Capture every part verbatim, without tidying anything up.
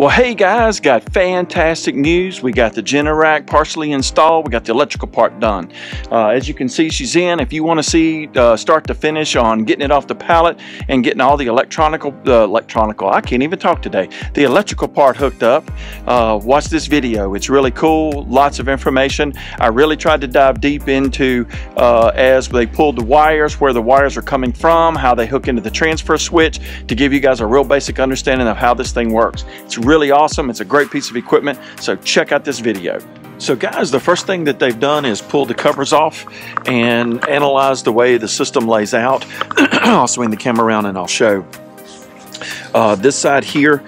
Well, hey guys, got fantastic news. We got the Generac partially installed. We got the electrical part done. Uh, as you can see, she's in. If you want to see uh, start to finish on getting it off the pallet and getting all the electronical, uh, electronical, I can't even talk today, the electrical part hooked up, uh, watch this video. It's really cool, lots of information. I really tried to dive deep into uh, as they pulled the wires, where the wires are coming from, how they hook into the transfer switch, to give you guys a real basic understanding of how this thing works. It's really really awesome. It's a great piece of equipment, so check out this video. So guys, the first thing that they've done is pull the covers off and analyze the way the system lays out. I'll swing the camera around and I'll show. Uh, this side here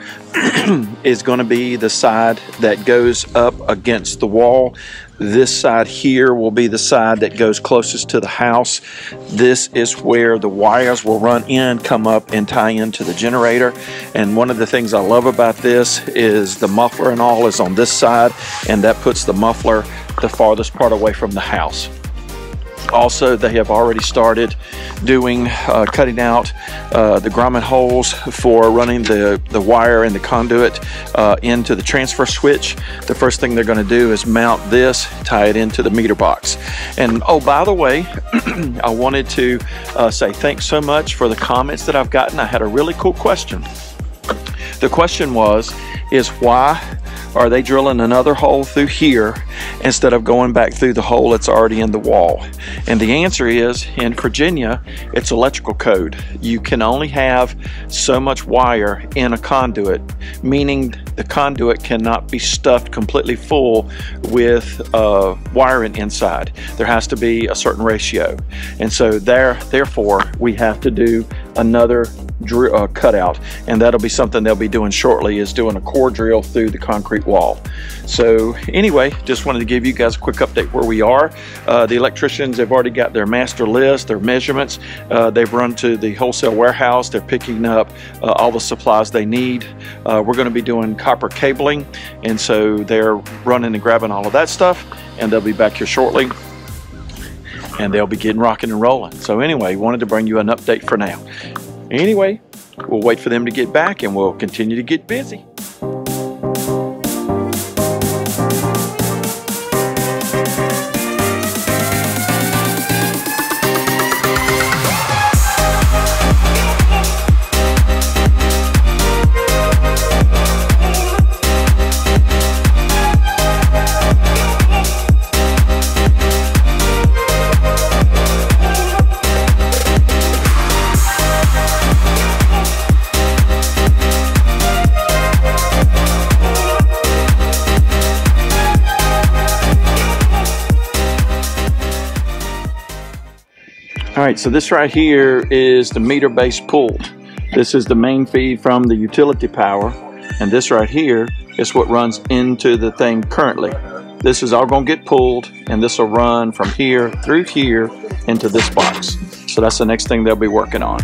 is going to be the side that goes up against the wall. This side here will be the side that goes closest to the house. This is where the wires will run in, come up, and tie into the generator. And one of the things I love about this is the muffler and all is on this side, and that puts the muffler the farthest part away from the house. Also, they have already started doing uh, cutting out uh, the grommet holes for running the, the wire and the conduit uh, into the transfer switch. The first thing they're going to do is mount this, tie it into the meter box. And oh, by the way, I wanted to uh, say thanks so much for the comments that I've gotten. I had a really cool question. The question was, is why are they drilling another hole through here instead of going back through the hole that's already in the wall? And the answer is, in Virginia, it's electrical code. You can only have so much wire in a conduit, meaning the conduit cannot be stuffed completely full with uh, wiring inside. There has to be a certain ratio. And so there, therefore, we have to do another drill uh, cutout, and that'll be something they'll be doing shortly, is doing a core drill through the concrete wall. So anyway, just wanted to give you guys a quick update where we are. Uh, the electricians have already got their master list, their measurements. Uh, they've run to the wholesale warehouse. They're picking up uh, all the supplies they need. Uh, we're going to be doing copper cabling, and so they're running and grabbing all of that stuff, and they'll be back here shortly, and they'll be getting rocking and rolling. So anyway, wanted to bring you an update for now. Anyway, we'll wait for them to get back and we'll continue to get busy. All right, so this right here is the meter base pull. This is the main feed from the utility power, and this right here is what runs into the thing currently. This is all gonna get pulled, and this will run from here through here into this box. So that's the next thing they'll be working on.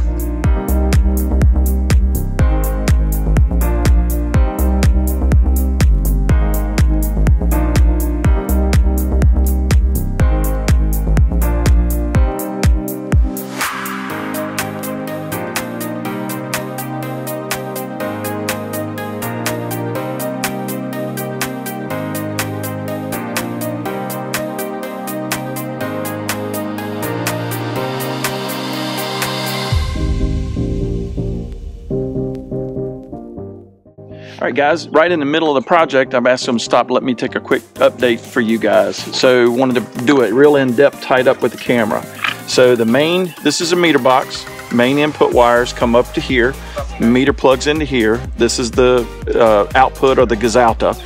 All right, guys, right in the middle of the project, I've asked them to stop, let me take a quick update for you guys. So wanted to do it real in-depth, tied up with the camera. So the main, this is a meter box. Main input wires come up to here. Meter plugs into here. This is the uh, output, or the Gesauta.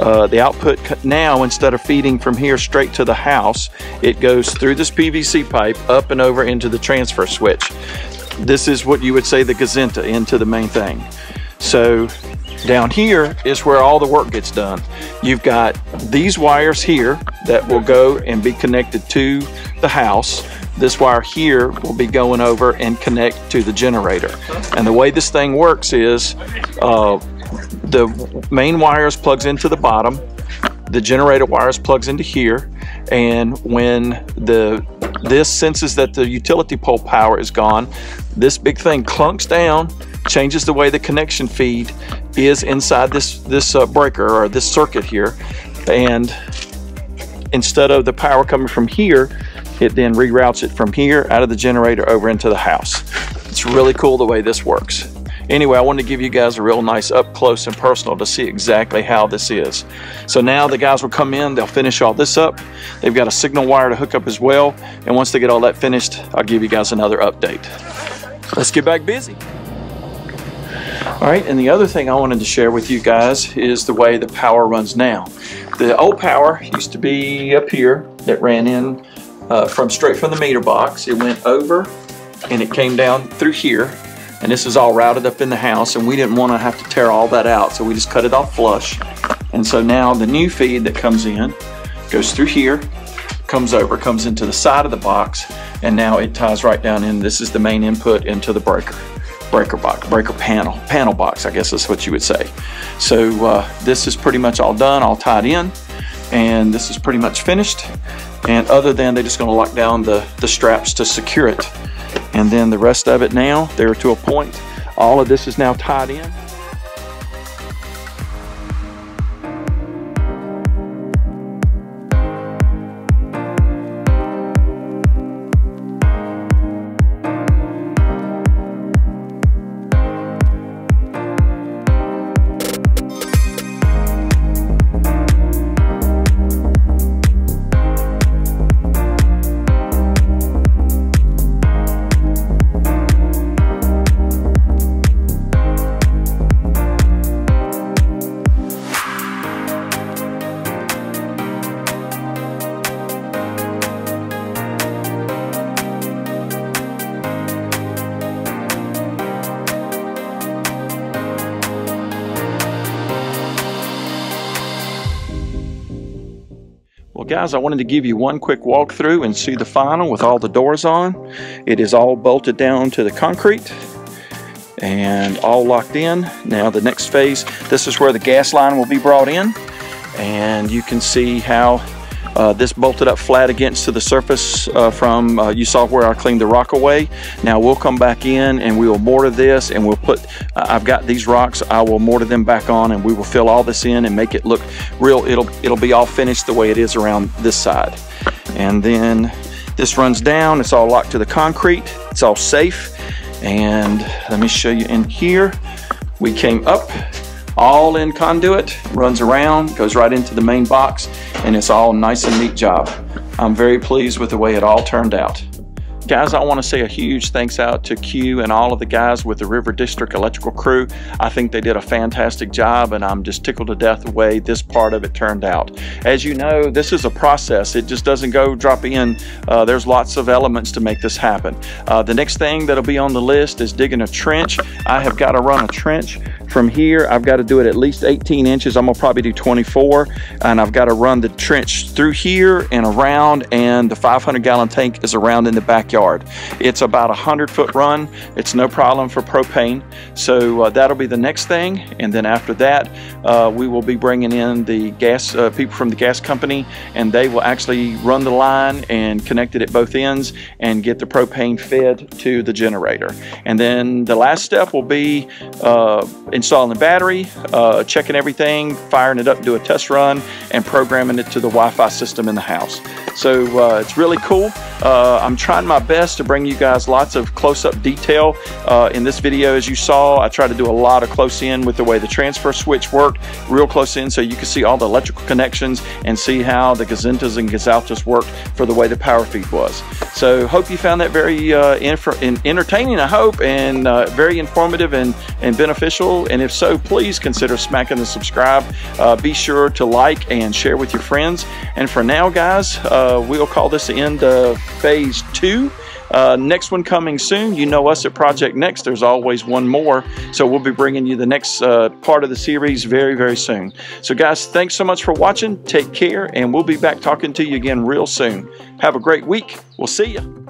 Uh, the output now, instead of feeding from here straight to the house, it goes through this P V C pipe up and over into the transfer switch. This is what you would say the Gesauta, into the main thing. So down here is where all the work gets done. You've got these wires here that will go and be connected to the house. This wire here will be going over and connect to the generator. And the way this thing works is uh, the main wires plugs into the bottom, the generator wires plugs into here, and when the this senses that the utility pole power is gone, this big thing clunks down, changes the way the connection feed is inside this this uh, breaker or this circuit here, and instead of the power coming from here, it then reroutes it from here out of the generator over into the house. It's really cool the way this works. Anyway, I wanted to give you guys a real nice up close and personal to see exactly how this is. So now the guys will come in, they'll finish all this up. They've got a signal wire to hook up as well. And once they get all that finished, I'll give you guys another update. Let's get back busy. All right, and the other thing I wanted to share with you guys is the way the power runs now. The old power used to be up here that ran in uh, from straight from the meter box. It went over and it came down through here. And this is all routed up in the house, and we didn't want to have to tear all that out, so we just cut it off flush. And so now the new feed that comes in goes through here, comes over, comes into the side of the box, and now it ties right down in. This is the main input into the breaker, breaker box, breaker panel, panel box, I guess is what you would say. So uh, this is pretty much all done, all tied in, and this is pretty much finished. And other than they're just going to lock down the, the straps to secure it. And then the rest of it now, they're to a point. All of this is now tied in. Guys, I wanted to give you one quick walkthrough and see the final with all the doors on. It is all bolted down to the concrete and all locked in. Now the next phase, this is where the gas line will be brought in, and you can see how uh, this bolted up flat against to the surface uh, from, uh, you saw where I cleaned the rock away. Now we'll come back in and we will mortar this, and we'll put, uh, I've got these rocks, I will mortar them back on, and we will fill all this in and make it look real. It'll, it'll be all finished the way it is around this side. And then this runs down, it's all locked to the concrete, it's all safe. And let me show you in here, we came up, all in conduit, runs around, goes right into the main box, and it's all nice and neat job. I'm very pleased with the way it all turned out. Guys, I want to say a huge thanks out to Q and all of the guys with the River District Electrical Crew. I think they did a fantastic job, and I'm just tickled to death the way this part of it turned out. As you know, this is a process. It just doesn't go drop in. Uh, there's lots of elements to make this happen. Uh, the next thing that'll be on the list is digging a trench. I have got to run a trench from here. I've got to do it at least eighteen inches. I'm going to probably do twenty-four, and I've got to run the trench through here and around, and the five hundred gallon tank is around in the backyard. It's about a hundred foot run. It's no problem for propane. So uh, that'll be the next thing. And then after that, uh, we will be bringing in the gas, uh, people from the gas company, and they will actually run the line and connect it at both ends and get the propane fed to the generator. And then the last step will be uh, installing the battery, uh, checking everything, firing it up, do a test run, and programming it to the Wi-Fi system in the house. So uh, it's really cool. Uh, I'm trying my best to bring you guys lots of close-up detail uh, in this video. As you saw, I tried to do a lot of close-in with the way the transfer switch worked, real close-in, so you can see all the electrical connections and see how the gazintas and gazoutas worked for the way the power feed was. So hope you found that very uh, in entertaining, I hope, and uh, very informative and, and beneficial. And if so, please consider smacking the subscribe. Uh, be sure to like and share with your friends. And for now, guys, uh, we'll call this the end of phase two. Uh, next one coming soon. You know us at Project Next. There's always one more. So we'll be bringing you the next uh, part of the series very, very soon. So guys, thanks so much for watching. Take care, and we'll be back talking to you again real soon. Have a great week. We'll see you.